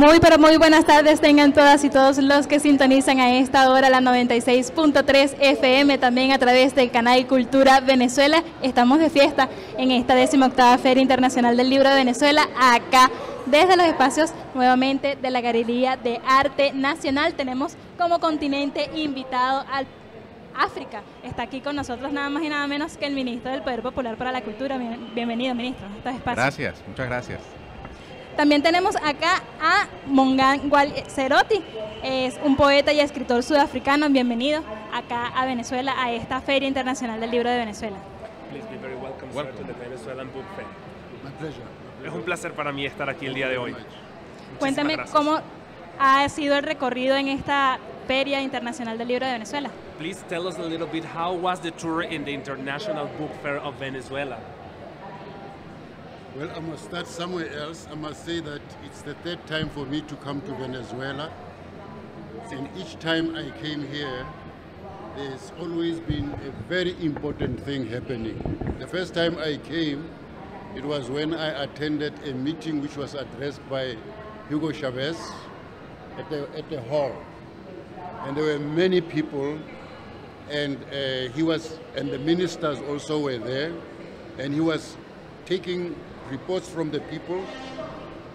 Muy pero muy buenas tardes tengan todas y todos los que sintonizan a esta hora la 96.3 FM, también a través del canal Cultura Venezuela. Estamos de fiesta en esta 18ª Feria Internacional del Libro de Venezuela, acá desde los espacios nuevamente de la Galería de Arte Nacional. Tenemos como continente invitado al África. Está aquí con nosotros nada más y nada menos que el ministro del Poder Popular para la Cultura. Bienvenido, ministro, a estos espacios. Gracias, muchas gracias. También tenemos acá a Mongane Wally Serote, es un poeta y escritor sudafricano. Bienvenido acá a Venezuela, a esta Feria Internacional del Libro de Venezuela. Es un placer para mí estar aquí el día de hoy. Cuéntame cómo ha sido el recorrido en esta Feria Internacional del Libro de Venezuela. Please tell us a little bit how was the tour in the International Book Fair of Venezuela. Well, I must start somewhere else. I must say that it's the third time for me to come to Venezuela. And each time I came here, there's always been a very important thing happening. The first time I came, it was when I attended a meeting which was addressed by Hugo Chávez at the hall. And there were many people, and the ministers also were there, and he was taking reports from the people,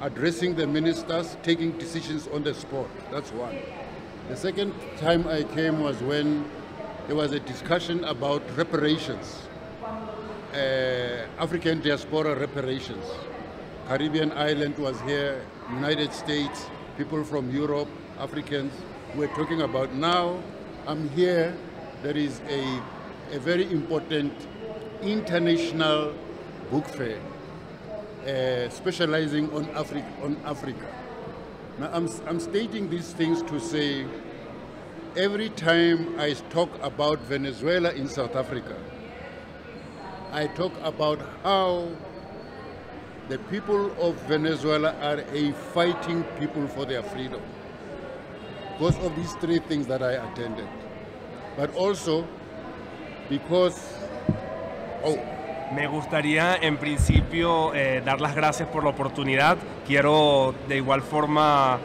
addressing the ministers, taking decisions on the spot. That's one. The second time I came was when there was a discussion about reparations, African diaspora reparations. Caribbean island was here, United States, people from Europe, Africans we're talking about. Now I'm here, there is a very important international book fair, specializing on Africa. Now, I'm stating these things to say, every time I talk about Venezuela in South Africa, I talk about how the people of Venezuela are fighting people for their freedom, because of these three things that I attended, but also because, Me gustaría en principio dar las gracias por la oportunidad. Quiero de igual forma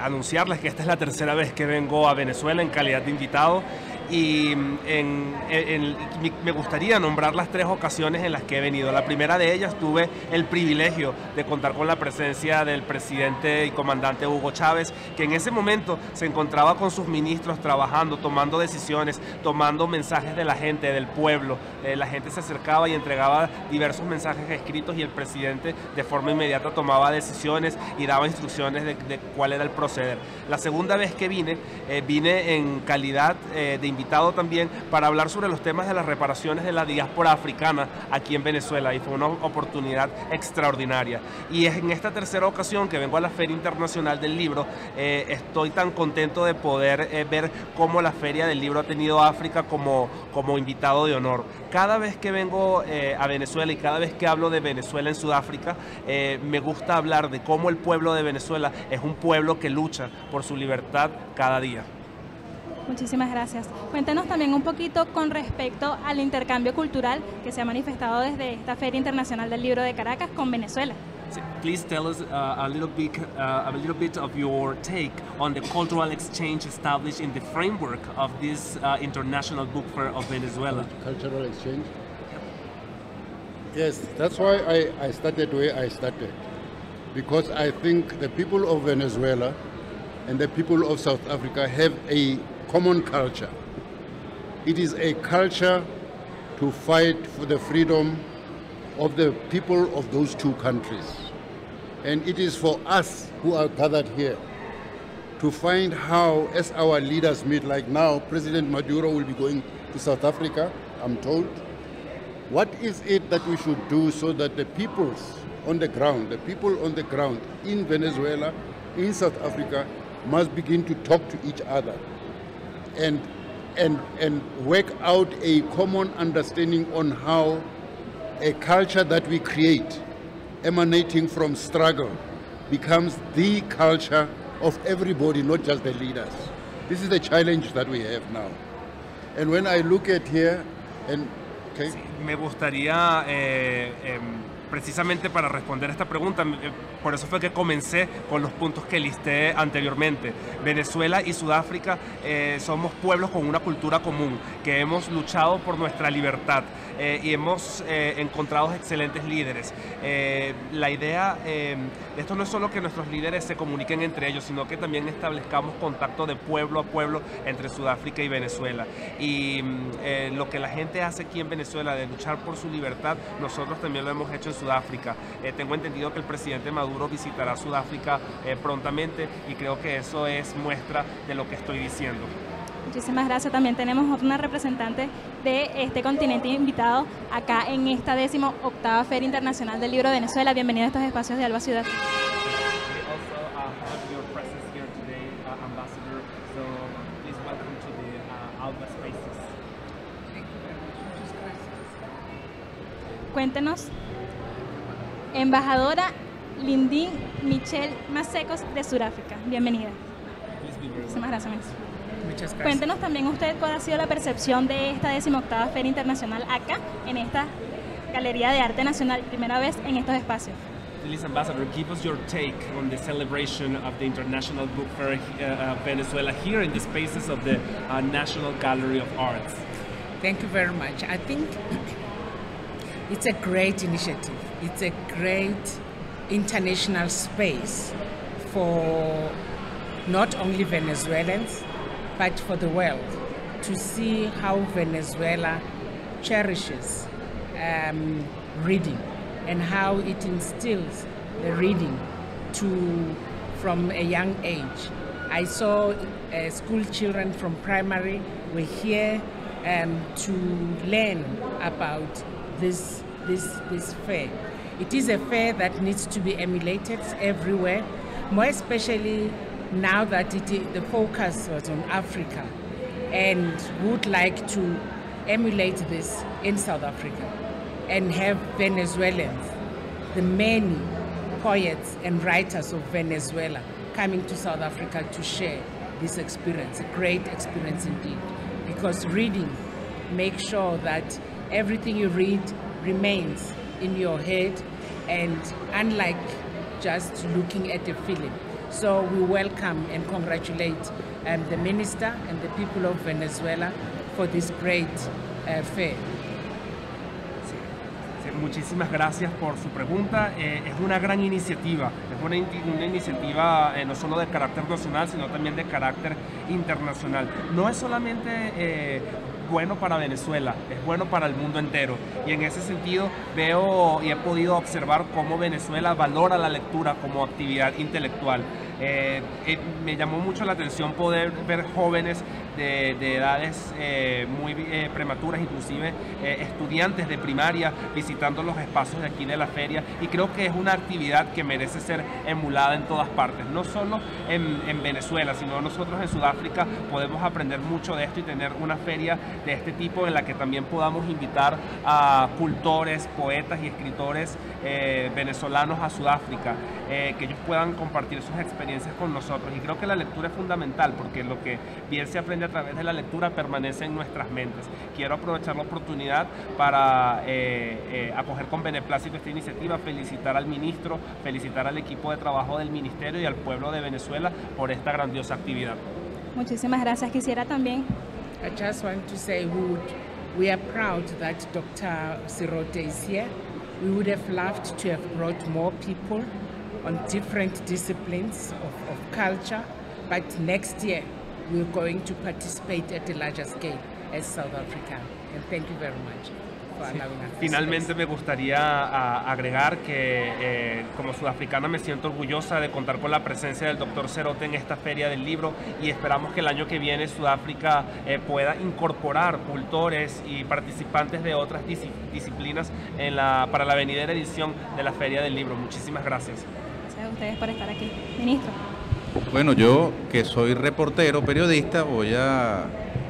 anunciarles que esta es la tercera vez que vengo a Venezuela en calidad de invitado, y me gustaría nombrar las tres ocasiones en las que he venido. La primera de ellas, tuve el privilegio de contar con la presencia del presidente y comandante Hugo Chávez, que en ese momento se encontraba con sus ministros trabajando, tomando decisiones, tomando mensajes de la gente, del pueblo. La gente se acercaba y entregaba diversos mensajes escritos, y el presidente de forma inmediata tomaba decisiones y daba instrucciones de cuál era el proceder. La segunda vez que vine, vine en calidad de invitado también para hablar sobre los temas de las reparaciones de la diáspora africana aquí en Venezuela, y fue una oportunidad extraordinaria. Y es en esta tercera ocasión que vengo a la Feria Internacional del Libro. Estoy tan contento de poder ver cómo la Feria del Libro ha tenido a África como invitado de honor. Cada vez que vengo a Venezuela y cada vez que hablo de Venezuela en Sudáfrica, me gusta hablar de cómo el pueblo de Venezuela es un pueblo que lucha por su libertad cada día. Muchísimas gracias. Cuéntanos también un poquito con respecto al intercambio cultural que se ha manifestado desde esta Feria Internacional del Libro de Caracas con Venezuela. Please tell us a little bit of your take on the cultural exchange established in the framework of this International Book Fair of Venezuela. Cultural exchange? Yes, that's why I started where I started, because I think the people of Venezuela and the people of South Africa have a common culture. It is a culture to fight for the freedom of the people of those two countries. And it is for us who are gathered here to find how, as our leaders meet, like now, President Maduro will be going to South Africa, I'm told. What is it that we should do so that the people on the ground in Venezuela, in South Africa, must begin to talk to each other and work out a common understanding on how a culture that we create, emanating from struggle, becomes the culture of everybody, not just the leaders. This is the challenge that we have now. And when I look at here, and okay. Sí, me gustaría precisamente para responder a esta pregunta. Por eso fue que comencé con los puntos que listé anteriormente. Venezuela y Sudáfrica somos pueblos con una cultura común, que hemos luchado por nuestra libertad y hemos encontrado excelentes líderes. La idea de esto no es solo que nuestros líderes se comuniquen entre ellos, sino que también establezcamos contacto de pueblo a pueblo entre Sudáfrica y Venezuela. Y lo que la gente hace aquí en Venezuela de luchar por su libertad, nosotros también lo hemos hecho en Sudáfrica. Tengo entendido que el presidente Maduro visitará Sudáfrica prontamente, y creo que eso es muestra de lo que estoy diciendo. Muchísimas gracias. También tenemos una representante de este continente invitado acá en esta 18ª Feria Internacional del Libro de Venezuela. Bienvenido a estos espacios de Alba Ciudad. Cuéntenos, embajadora Lindín Michelle Masekos de Sudáfrica, bienvenida. Muchísimas gracias. Muchas gracias. Cuéntenos también usted cuál ha sido la percepción de esta 18ª Feria Internacional acá en esta Galería de Arte Nacional, primera vez en estos espacios. Please, Ambassador, give us your take on the celebration of the International Book Fair Venezuela here in the spaces of the National Gallery of Arts. Thank you very much. I think it's a great initiative. It's a great international space for not only Venezuelans, but for the world, to see how Venezuela cherishes reading and how it instills the reading from a young age. I saw school children from primary were here to learn about this fair. It is a fair that needs to be emulated everywhere, more especially now that the focus was on Africa, and would like to emulate this in South Africa and have Venezuelans, the many poets and writers of Venezuela, coming to South Africa to share this experience, a great experience indeed, because reading makes sure that everything you read remains in your head, and unlike just looking at a film. So we welcome and congratulate the Minister and the people of Venezuela for this great fair. Muchísimas gracias por su pregunta. Es una gran iniciativa, es una iniciativa no solo de carácter nacional, sino también de carácter internacional. No es solamente bueno para Venezuela, es bueno para el mundo entero, y en ese sentido veo y he podido observar cómo Venezuela valora la lectura como actividad intelectual. Me llamó mucho la atención poder ver jóvenes de edades muy prematuras, inclusive estudiantes de primaria visitando los espacios de aquí de la feria, y creo que es una actividad que merece ser emulada en todas partes, no solo en Venezuela, sino nosotros en Sudáfrica podemos aprender mucho de esto y tener una feria de este tipo en la que también podamos invitar a cultores, poetas y escritores venezolanos a Sudáfrica, que ellos puedan compartir sus experiencias con nosotros. Y creo que la lectura es fundamental, porque lo que bien se aprende a través de la lectura permanece en nuestras mentes. Quiero aprovechar la oportunidad para acoger con beneplácito esta iniciativa, felicitar al ministro, felicitar al equipo de trabajo del ministerio y al pueblo de Venezuela por esta grandiosa actividad. Muchísimas gracias. Quisiera también... I just want to say we are proud that Dr. Serote is here. We would have loved to have brought more people on different disciplines of culture, but next year we're going to participate at a larger scale as South Africa. And thank you very much. Sí. Finalmente me gustaría agregar que como sudafricana me siento orgullosa de contar con la presencia del doctor Serote en esta feria del libro, y esperamos que el año que viene Sudáfrica pueda incorporar cultores y participantes de otras disciplinas para la venidera edición de la feria del libro. Muchísimas gracias. Gracias a ustedes por estar aquí. Ministro. Bueno, yo que soy reportero, periodista, voy a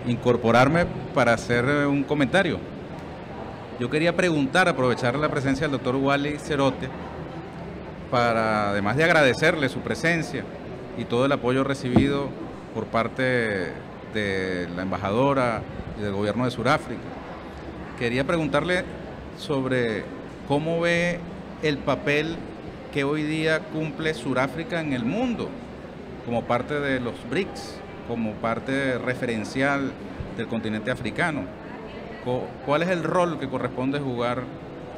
incorporarme para hacer un comentario. Yo quería preguntar, aprovechar la presencia del doctor Wally Serote, para, además de agradecerle su presencia y todo el apoyo recibido por parte de la embajadora y del gobierno de Sudáfrica, quería preguntarle sobre cómo ve el papel que hoy día cumple Sudáfrica en el mundo, como parte de los BRICS, como parte referencial del continente africano. ¿Cuál es el rol que corresponde jugar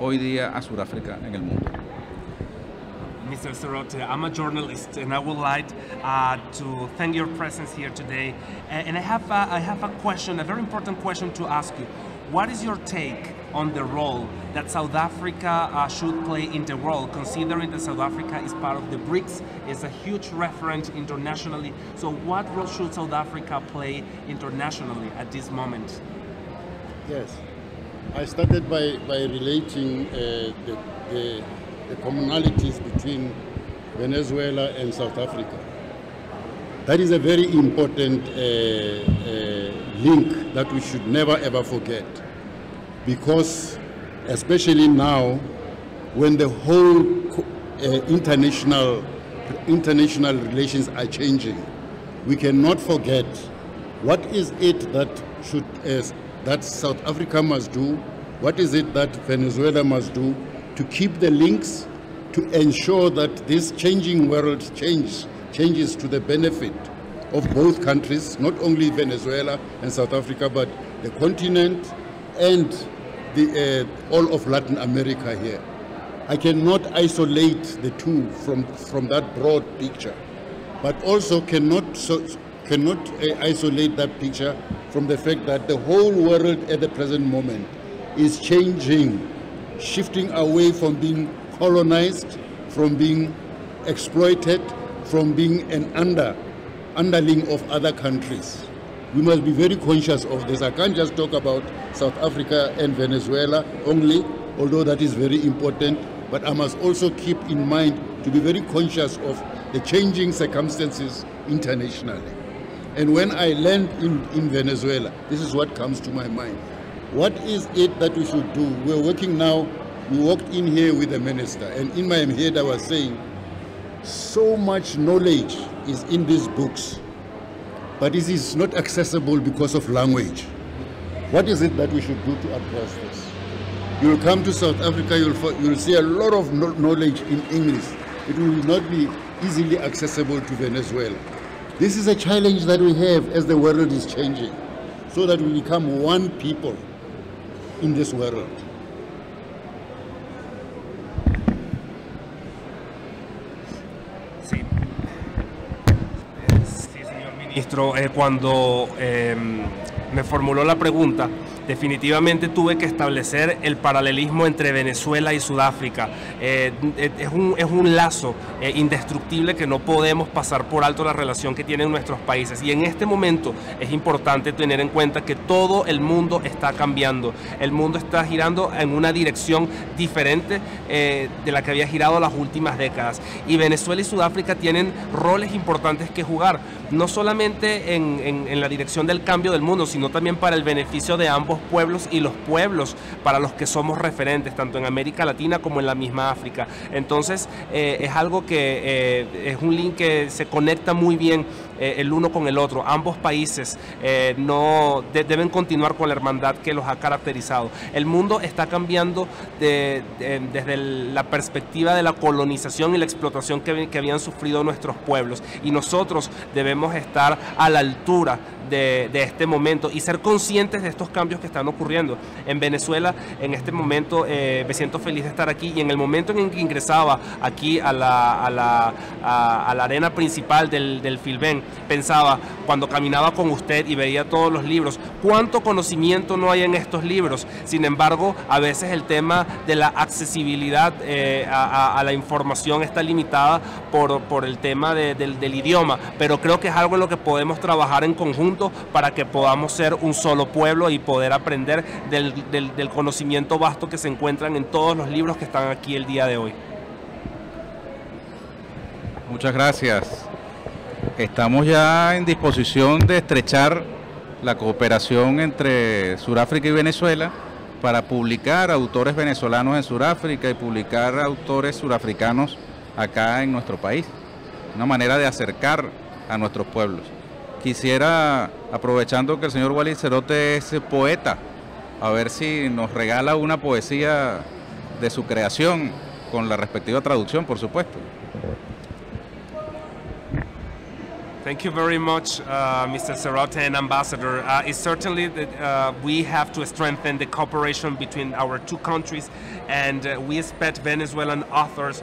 hoy día a Sudáfrica en el mundo? Mr. Serote, I'm a journalist, and I would like to thank your presence here today. And I have a question, a very important question to ask you. What is your take on the role that South Africa should play in the world, considering that South Africa is part of the BRICS, is a huge reference internationally? So what role should South Africa play internationally at this moment? Yes, I started by relating the commonalities between Venezuela and South Africa. That is a very important link that we should never ever forget, because especially now when the whole international relations are changing, we cannot forget what is it that should that South Africa must do, what is it that Venezuela must do to keep the links, to ensure that this changing world changes to the benefit of both countries, not only Venezuela and South Africa, but the continent and all of Latin America here. I cannot isolate the two from that broad picture, but also cannot isolate that picture from the fact that the whole world at the present moment is changing, shifting away from being colonized, from being exploited, from being an underling of other countries. We must be very conscious of this. I can't just talk about South Africa and Venezuela only, although that is very important, but I must also keep in mind to be very conscious of the changing circumstances internationally. And when I land in Venezuela, this is what comes to my mind. What is it that we should do? We're working now, we walked in here with the minister, and in my head I was saying, so much knowledge is in these books, but it is not accessible because of language. What is it that we should do to address this? You'll come to South Africa, you'll see a lot of knowledge in English. It will not be easily accessible to Venezuela. This is a challenge that we have as the world is changing, so that we become one people in this world. Ministro, cuando me formuló la pregunta, definitivamente tuve que establecer el paralelismo entre Venezuela y Sudáfrica. Es un lazo indestructible que no podemos pasar por alto la relación que tienen nuestros países. Y en este momento es importante tener en cuenta que todo el mundo está cambiando. El mundo está girando en una dirección diferente de la que había girado las últimas décadas. Y Venezuela y Sudáfrica tienen roles importantes que jugar, no solamente en la dirección del cambio del mundo, sino también para el beneficio de ambos pueblos y los pueblos para los que somos referentes, tanto en América Latina como en la misma África. Entonces es algo que es un link que se conecta muy bien el uno con el otro. Ambos países deben continuar con la hermandad que los ha caracterizado. El mundo está cambiando desde la perspectiva de la colonización y la explotación que habían sufrido nuestros pueblos, y nosotros debemos estar a la altura de este momento y ser conscientes de estos cambios que están ocurriendo. En Venezuela, en este momento, me siento feliz de estar aquí, y en el momento en que ingresaba aquí a la arena principal del Filven, pensaba, cuando caminaba con usted y veía todos los libros, cuánto conocimiento no hay en estos libros. Sin embargo, a veces el tema de la accesibilidad a la información está limitada por el tema del idioma, pero creo que es algo en lo que podemos trabajar en conjunto para que podamos ser un solo pueblo y poder aprender del conocimiento vasto que se encuentran en todos los libros que están aquí el día de hoy. Muchas gracias. Estamos ya en disposición de estrechar la cooperación entre Sudáfrica y Venezuela para publicar autores venezolanos en Sudáfrica y publicar autores surafricanos acá en nuestro país. Una manera de acercar a nuestros pueblos. Quisiera, aprovechando que el señor Wally Serote es poeta, a ver si nos regala una poesía de su creación con la respectiva traducción, por supuesto. Thank you very much, Mr. Serote and Ambassador. It's certainly that we have to strengthen the cooperation between our two countries, and we expect Venezuelan authors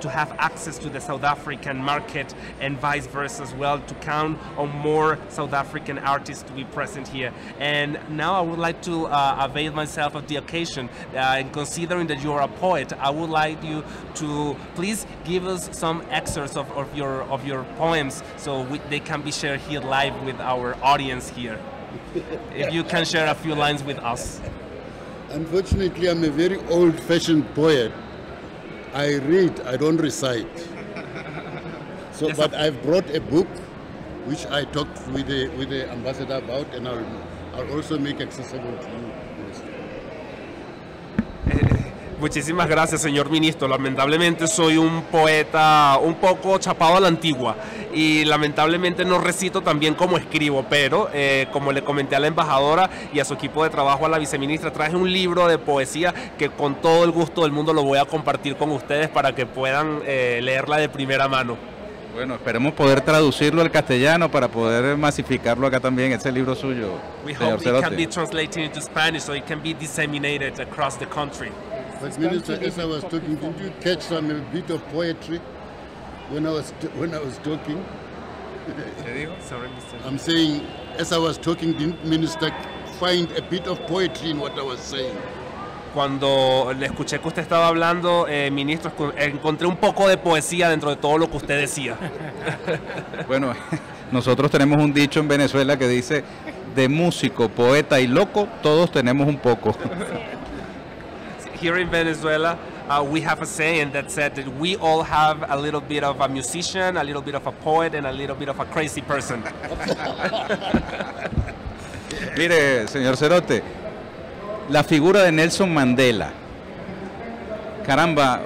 to have access to the South African market and vice versa as well, to count on more South African artists to be present here. And now I would like to avail myself of the occasion, and considering that you are a poet, I would like you to please give us some excerpts of your poems, so they can be shared here live with our audience here. If you can share a few lines with us. Unfortunately, I'm a very old-fashioned poet. I read, I don't recite. So, yes, but I've brought a book which I talked with the ambassador about, and I'll also make accessible to you. Muchísimas gracias, señor ministro. Lamentablemente soy un poeta un poco chapado a la antigua y lamentablemente no recito tan bien como escribo, pero como le comenté a la embajadora y a su equipo de trabajo, a la viceministra, traje un libro de poesía que con todo el gusto del mundo lo voy a compartir con ustedes para que puedan leerla de primera mano. Bueno, esperemos poder traducirlo al castellano para poder masificarlo acá también, ese libro suyo, señor Serote. We hope it can be translated into Spanish so it can be disseminated across the country. But Minister, as I was talking, did you catch some bit of poetry when I was talking? Sorry, Mr. I'm saying, as I was talking, didn't Minister find a bit of poetry in what I was saying? Cuando le escuché que usted estaba hablando, ministro, encontré un poco de poesía dentro de todo lo que usted decía. Bueno, nosotros tenemos un dicho en Venezuela que dice, de músico, poeta y loco, todos tenemos un poco. Here in Venezuela, we have a saying that said that we all have a little bit of a musician, a little bit of a poet, and a little bit of a crazy person. Mire, señor Serote, la figura de Nelson Mandela. Caramba,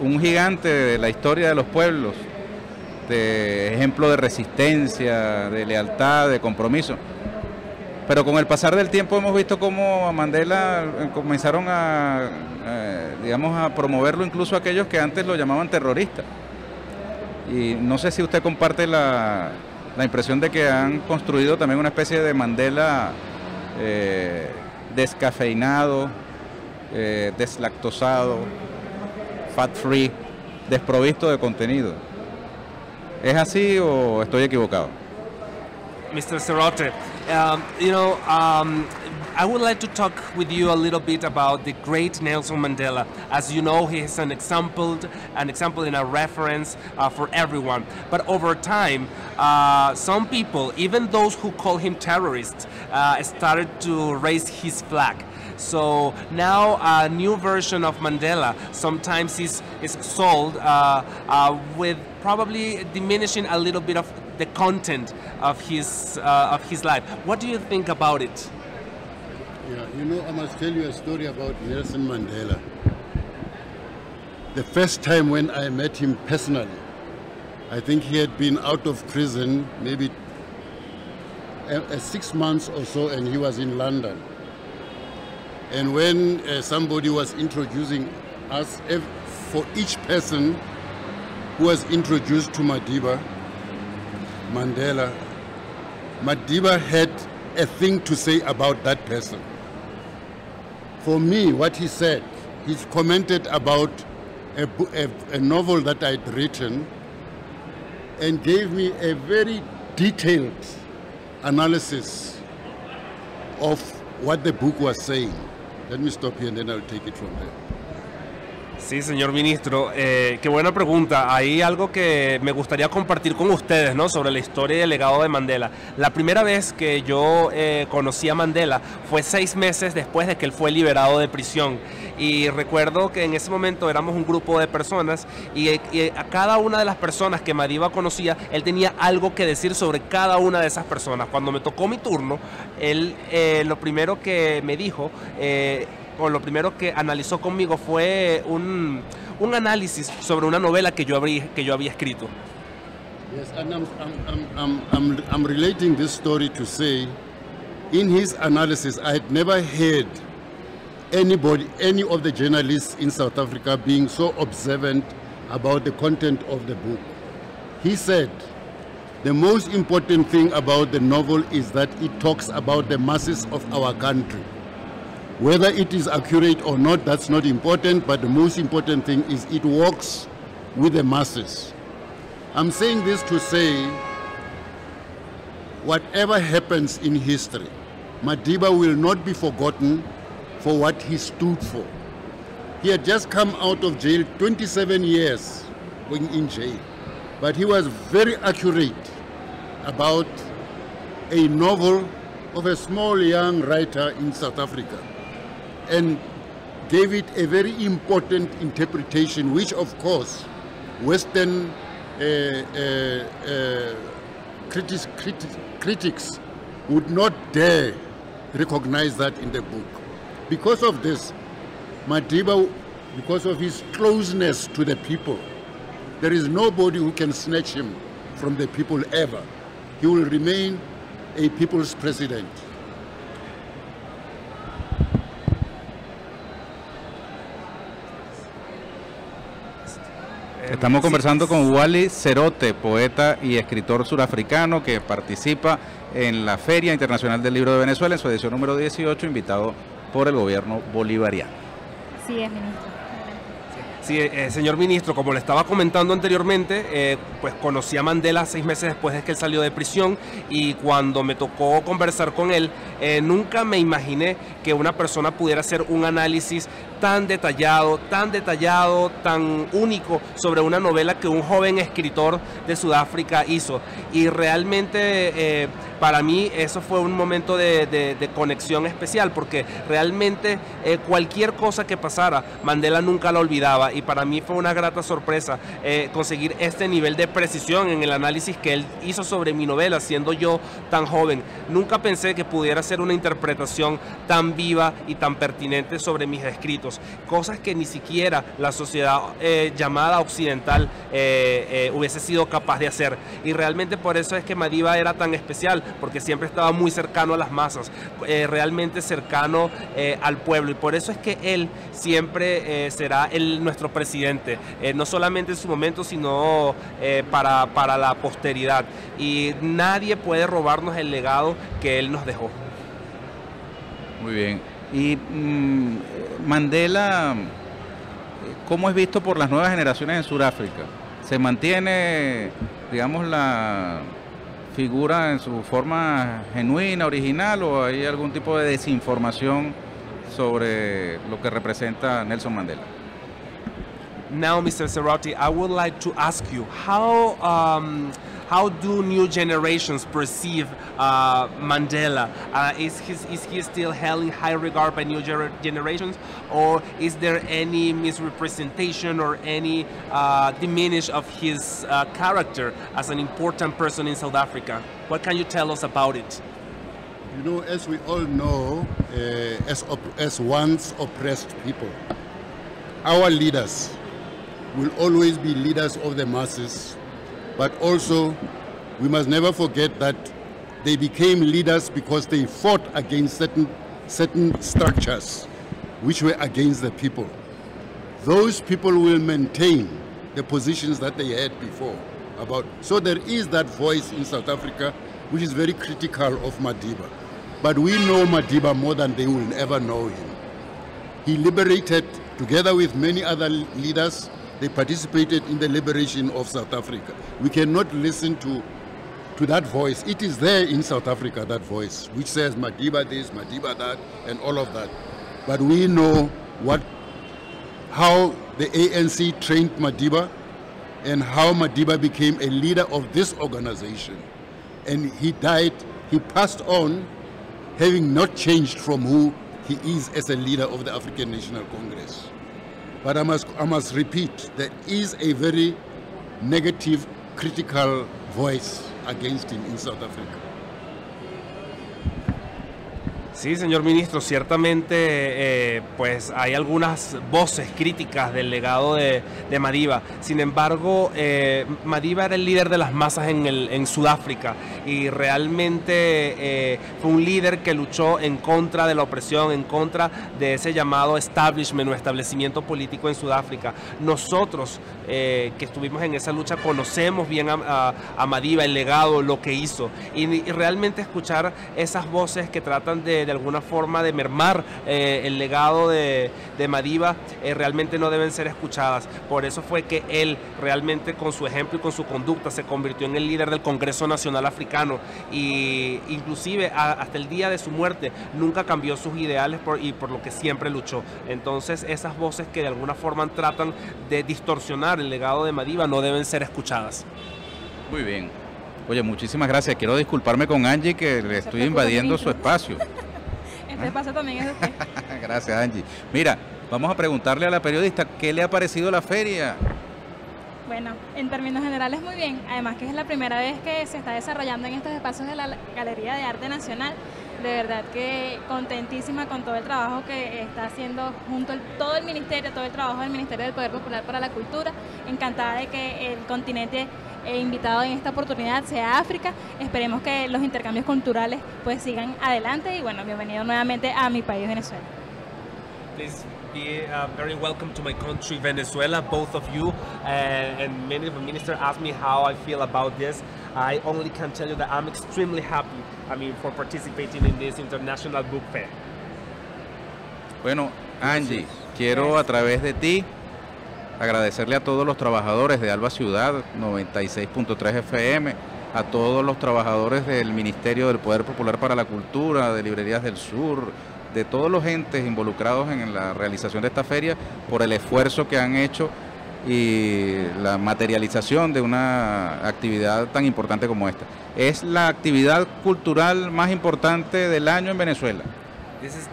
un gigante de la historia de los pueblos, de ejemplo de resistencia, de lealtad, de compromiso. Pero con el pasar del tiempo hemos visto cómo a Mandela comenzaron a, digamos, a promoverlo incluso aquellos que antes lo llamaban terrorista. Y no sé si usted comparte la impresión de que han construido también una especie de Mandela descafeinado, deslactosado, fat free, desprovisto de contenido. ¿Es así o estoy equivocado? Mr. Serote, you know, I would like to talk with you a little bit about the great Nelson Mandela. As you know, he is an example and a reference for everyone. But over time, some people, even those who call him terrorists, started to raise his flag. So now a new version of Mandela sometimes is sold with probably diminishing a little bit of the content of his life. What do you think about it? Yeah, you know, I must tell you a story about Nelson Mandela. The first time when I met him personally, I think he had been out of prison maybe a 6 months or so, and he was in London. And when somebody was introducing us, for each person who was introduced to Madiba, Mandela, Madiba had a thing to say about that person. For me, what he said, he commented about a novel that I'd written and gave me a very detailed analysis of what the book was saying. Let me stop here and then I'll take it from there. Sí, señor ministro, qué buena pregunta. Hay algo que me gustaría compartir con ustedes, ¿no?, sobre la historia y el legado de Mandela. La primera vez que yo conocí a Mandela fue 6 meses después de que él fue liberado de prisión. Y recuerdo que en ese momento éramos un grupo de personas y a cada una de las personas que Madiba conocía, él tenía algo que decir sobre cada una de esas personas. Cuando me tocó mi turno, él lo primero que me dijo... lo primero que analizó conmigo fue un análisis sobre una novela que yo había escrito. Yes, and I'm relating this story to say, in his analysis, I had never heard any of the journalists in South Africa being so observant about the content of the book. He said, the most important thing about the novel is that it talks about the masses of our country. Whether it is accurate or not, that's not important, but the most important thing is it works with the masses. I'm saying this to say, whatever happens in history, Madiba will not be forgotten for what he stood for. He had just come out of jail, 27 years in jail, but he was very accurate about a novel of a small young writer in South Africa and gave it a very important interpretation, which of course Western critics would not dare recognize that in the book. Because of this, Madiba, because of his closeness to the people, there is nobody who can snatch him from the people ever. He will remain a people's president. Estamos conversando con Wally Serote, poeta y escritor surafricano que participa en la Feria Internacional del Libro de Venezuela en su edición número 18, invitado por el gobierno bolivariano. Sí, es ministro. Sí, señor ministro, como le estaba comentando anteriormente, pues conocí a Mandela 6 meses después de que él salió de prisión, y cuando me tocó conversar con él, nunca me imaginé que una persona pudiera hacer un análisis tan detallado, tan único sobre una novela que un joven escritor de Sudáfrica hizo. Y realmente para mí eso fue un momento de conexión especial, porque realmente cualquier cosa que pasara, Mandela nunca la olvidaba, y para mí fue una grata sorpresa conseguir este nivel de precisión en el análisis que él hizo sobre mi novela, siendo yo tan joven. Nunca pensé que pudiera hacer una interpretación tan viva y tan pertinente sobre mis escritos, cosas que ni siquiera la sociedad llamada occidental hubiese sido capaz de hacer. Y realmente por eso es que Madiba era tan especial, porque siempre estaba muy cercano a las masas, realmente cercano al pueblo, y por eso es que él siempre será nuestro presidente, no solamente en su momento, sino para la posteridad, y nadie puede robarnos el legado que él nos dejó. Muy bien. Y Mandela, ¿cómo es visto por las nuevas generaciones en Sudáfrica? ¿Se mantiene, digamos, la figura en su forma genuina, original, o hay algún tipo de desinformación sobre lo que representa Nelson Mandela? Now, Mr. Serote, I would like to ask you, how do new generations perceive Mandela? Is he still held in high regard by new generations, or is there any misrepresentation or any diminish of his character as an important person in South Africa? What can you tell us about it? You know, as we all know, as once oppressed people, our leaders will always be leaders of the masses, but also we must never forget that they became leaders because they fought against certain structures which were against the people. Those people will maintain the positions that they had before. So there is that voice in South Africa which is very critical of Madiba. But we know Madiba more than they will ever know him. He liberated, together with many other leaders, they participated in the liberation of South Africa. We cannot listen to that voice. It is there in South Africa, that voice, which says Madiba this, Madiba that, and all of that. But we know how the ANC trained Madiba and how Madiba became a leader of this organization. And he died, he passed on, having not changed from who he is as a leader of the African National Congress. But I must repeat, there is a very negative, critical voice against him in South Africa. Sí, señor ministro, ciertamente pues hay algunas voces críticas del legado de Madiba. Sin embargo, Madiba era el líder de las masas en Sudáfrica, y realmente fue un líder que luchó en contra de la opresión, en contra de ese llamado establishment o establecimiento político en Sudáfrica. Nosotros que estuvimos en esa lucha conocemos bien a Madiba, el legado, lo que hizo, y realmente escuchar esas voces que tratan de alguna forma de mermar el legado de Madiba, realmente no deben ser escuchadas. Por eso fue que él realmente, con su ejemplo y con su conducta, se convirtió en el líder del Congreso Nacional Africano, y inclusive hasta el día de su muerte nunca cambió sus ideales y por lo que siempre luchó. Entonces esas voces que de alguna forma tratan de distorsionar el legado de Madiba no deben ser escuchadas. Muy bien. Oye, muchísimas gracias. Quiero disculparme con Angie, que le estoy invadiendo su espacio. Este espacio también es de usted. Gracias, Angie. Mira, vamos a preguntarle a la periodista, ¿qué le ha parecido la feria? Bueno, en términos generales muy bien. Además que es la primera vez que se está desarrollando en estos espacios de la Galería de Arte Nacional. De verdad que contentísima con todo el trabajo que está haciendo junto todo el ministerio, todo el trabajo del Ministerio del Poder Popular para la Cultura. Encantada de que el continente... invitado en esta oportunidad sea África. Esperemos que los intercambios culturales pues sigan adelante, y bueno, bienvenido nuevamente a mi país, Venezuela. Please be very welcome to my country, Venezuela, both of you, and many of the ministers asked me how I feel about this. I only can tell you that I'm extremely happy, I mean, for participating in this international book fair. Bueno, Angie, quiero a través de ti agradecerle a todos los trabajadores de Alba Ciudad 96.3 FM, a todos los trabajadores del Ministerio del Poder Popular para la Cultura, de Librerías del Sur, de todos los entes involucrados en la realización de esta feria, por el esfuerzo que han hecho y la materialización de una actividad tan importante como esta. Es la actividad cultural más importante del año en Venezuela,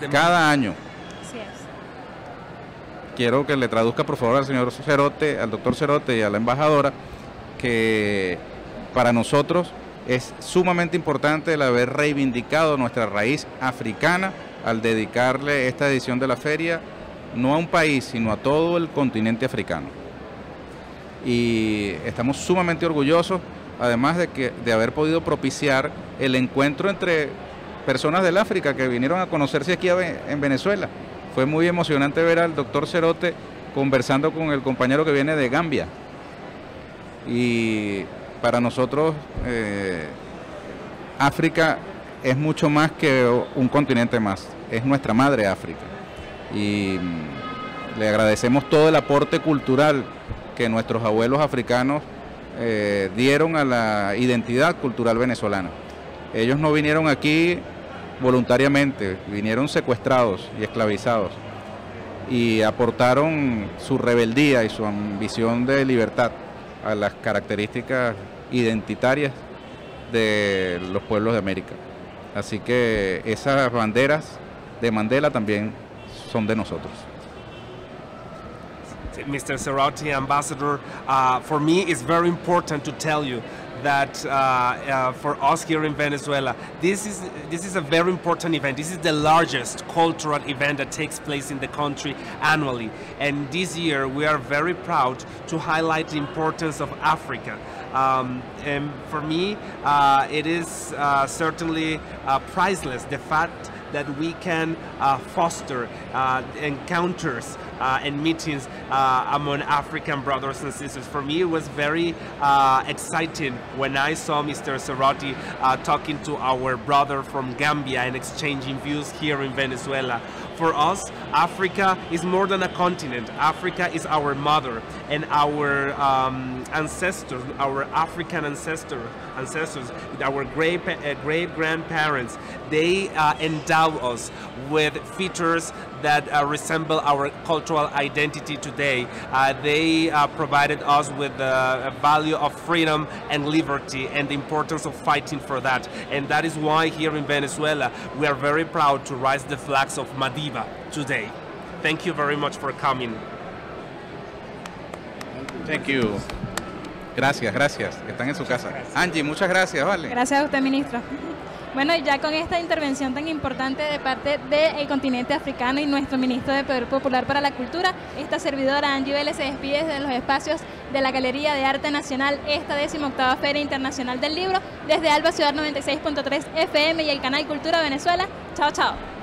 cada año. Quiero que le traduzca, por favor, al señor Serote, al doctor Serote y a la embajadora, que para nosotros es sumamente importante el haber reivindicado nuestra raíz africana al dedicarle esta edición de la feria, no a un país, sino a todo el continente africano. Y estamos sumamente orgullosos, además de haber podido propiciar el encuentro entre personas del África que vinieron a conocerse aquí en Venezuela. Fue muy emocionante ver al doctor Serote conversando con el compañero que viene de Gambia. Y para nosotros, África es mucho más que un continente más. Es nuestra madre África. Y le agradecemos todo el aporte cultural que nuestros abuelos africanos dieron a la identidad cultural venezolana. Ellos no vinieron aquí voluntariamente, vinieron secuestrados y esclavizados, y aportaron su rebeldía y su ambición de libertad a las características identitarias de los pueblos de América. Así que esas banderas de Mandela también son de nosotros. Mr. Serote, Ambassador, for me it's very important to tell you that for us here in Venezuela, this is a very important event. This is the largest cultural event that takes place in the country annually, and this year we are very proud to highlight the importance of Africa. And for me, it is certainly priceless, the fact that we can foster encounters and meetings among African brothers and sisters. For me, it was very exciting when I saw Mr. Serote talking to our brother from Gambia and exchanging views here in Venezuela. For us, Africa is more than a continent. Africa is our mother, and our ancestors, our African ancestors, our great-grandparents, they endow us with features that resemble our cultural identity today. They provided us with the value of freedom and liberty and the importance of fighting for that. And that is why here in Venezuela, we are very proud to raise the flags of Madiba today. Thank you very much for coming. Thank you. Gracias, gracias. Están en su casa. Angie, muchas gracias, vale. Gracias a usted, ministro. Bueno, y ya con esta intervención tan importante de parte del continente africano y nuestro ministro de Poder Popular para la Cultura, esta servidora Angie Vélez se despide desde los espacios de la Galería de Arte Nacional, esta 18ª Feria Internacional del Libro, desde Alba Ciudad 96.3 FM y el canal Cultura Venezuela. Chao, chao.